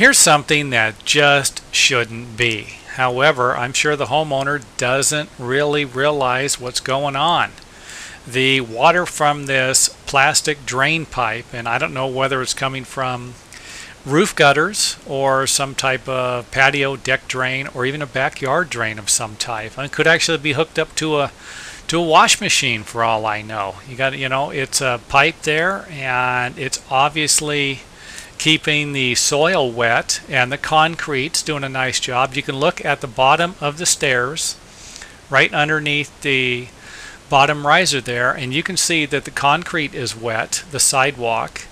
Here's something that just shouldn't be. However, I'm sure the homeowner doesn't really realize what's going on. The water from this plastic drain pipe, and I don't know whether it's coming from roof gutters or some type of patio deck drain or even a backyard drain of some type. And it could actually be hooked up to a wash machine for all I know. It's a pipe there, and it's obviously keeping the soil wet, and the concrete's doing a nice job. You can look at the bottom of the stairs right underneath the bottom riser there, and you can see that the concrete is wet, the sidewalk,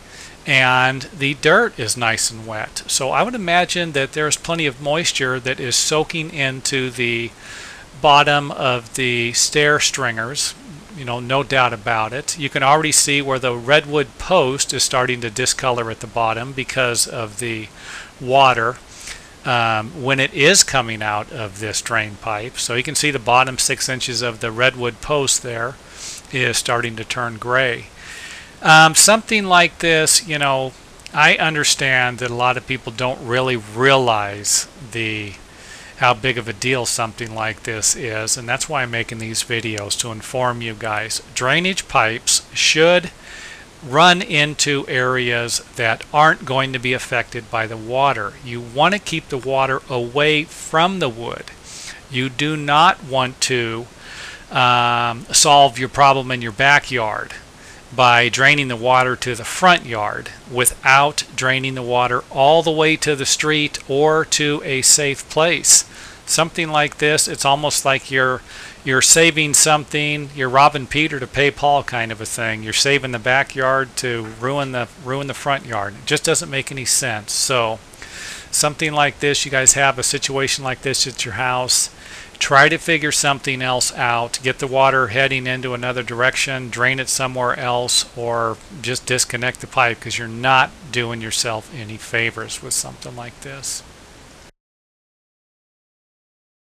and the dirt is nice and wet. So I would imagine that there's plenty of moisture that is soaking into the bottom of the stair stringers, no doubt about it. You can already see where the redwood post is starting to discolor at the bottom because of the water when it is coming out of this drain pipe. So you can see the bottom 6 inches of the redwood post there is starting to turn gray. Something like this, I understand that a lot of people don't really realize how big of a deal something like this is, and that's why I'm making these videos, to inform you guys. Drainage pipes should run into areas that aren't going to be affected by the water. You want to keep the water away from the wood. You do not want to solve your problem in your backyard by draining the water to the front yard without draining the water all the way to the street or to a safe place. Something like this, it's almost like you're saving something, you're robbing Peter to pay Paul kind of a thing. You're saving the backyard to ruin the front yard. It just doesn't make any sense. So something like this, you guys have a situation like this at your house, try to figure something else out. Get the water heading into another direction, drain it somewhere else, or just disconnect the pipe, because you're not doing yourself any favors with something like this.